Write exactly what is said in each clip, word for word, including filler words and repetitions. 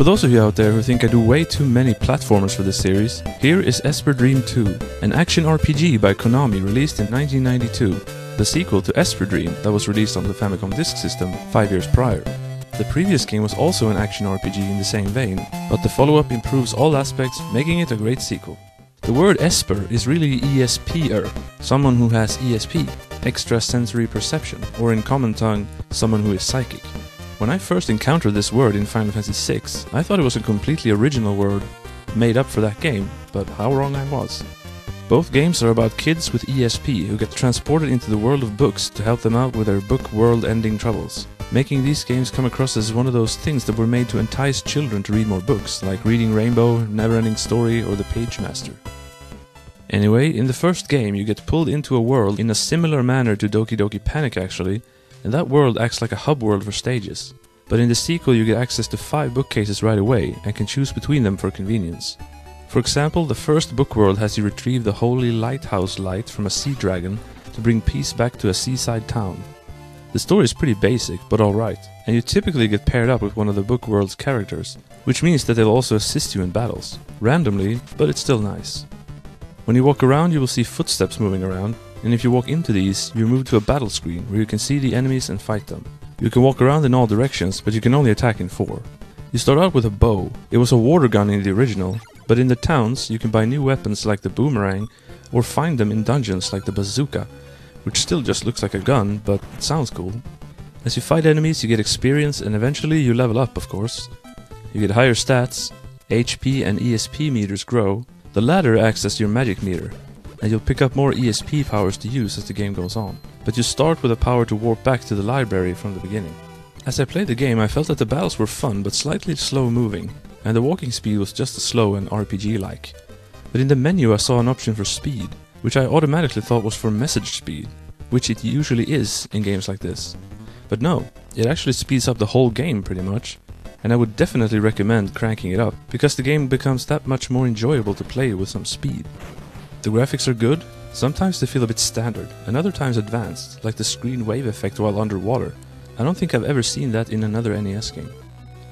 For those of you out there who think I do way too many platformers for this series, here is Esper Dream two, an action R P G by Konami released in nineteen ninety-two, the sequel to Esper Dream that was released on the Famicom Disk System five years prior. The previous game was also an action R P G in the same vein, but the follow-up improves all aspects, making it a great sequel. The word Esper is really ESPer, someone who has E S P, extrasensory perception, or in common tongue, someone who is psychic. When I first encountered this word in Final Fantasy six, I thought it was a completely original word made up for that game, but how wrong I was. Both games are about kids with E S P who get transported into the world of books to help them out with their book world-ending troubles, making these games come across as one of those things that were made to entice children to read more books, like Reading Rainbow, Neverending Story, or The Page Master. Anyway, in the first game you get pulled into a world in a similar manner to Doki Doki Panic actually, and that world acts like a hub world for stages. But in the sequel you get access to five bookcases right away, and can choose between them for convenience. For example, the first book world has you retrieve the holy lighthouse light from a sea dragon to bring peace back to a seaside town. The story is pretty basic, but alright, and you typically get paired up with one of the book world's characters, which means that they'll also assist you in battles. Randomly, but it's still nice. When you walk around you will see footsteps moving around, and if you walk into these, you move to a battle screen where you can see the enemies and fight them. You can walk around in all directions, but you can only attack in four. You start out with a bow. It was a water gun in the original, but in the towns you can buy new weapons like the boomerang, or find them in dungeons like the bazooka, which still just looks like a gun, but it sounds cool. As you fight enemies you get experience, and eventually you level up, of course. You get higher stats, H P and E S P meters grow. The latter acts as your magic meter, and you'll pick up more E S P powers to use as the game goes on. But you start with a power to warp back to the library from the beginning. As I played the game I felt that the battles were fun but slightly slow moving, and the walking speed was just as slow and R P G-like. But in the menu I saw an option for speed, which I automatically thought was for message speed, which it usually is in games like this. But no, it actually speeds up the whole game pretty much, and I would definitely recommend cranking it up, because the game becomes that much more enjoyable to play with some speed. The graphics are good. Sometimes they feel a bit standard, and other times advanced, like the screen wave effect while underwater. I don't think I've ever seen that in another N E S game.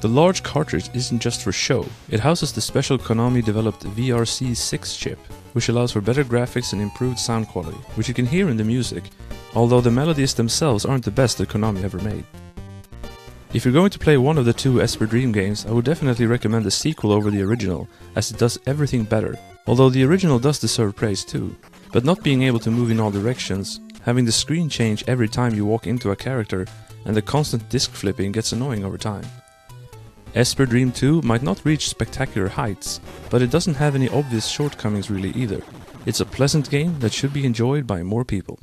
The large cartridge isn't just for show. It houses the special Konami developed V R C six chip, which allows for better graphics and improved sound quality, which you can hear in the music, although the melodies themselves aren't the best that Konami ever made. If you're going to play one of the two Esper Dream games, I would definitely recommend the sequel over the original, as it does everything better. Although the original does deserve praise too, but not being able to move in all directions, having the screen change every time you walk into a character, and the constant disc flipping gets annoying over time. Esper Dream two might not reach spectacular heights, but it doesn't have any obvious shortcomings really either. It's a pleasant game that should be enjoyed by more people.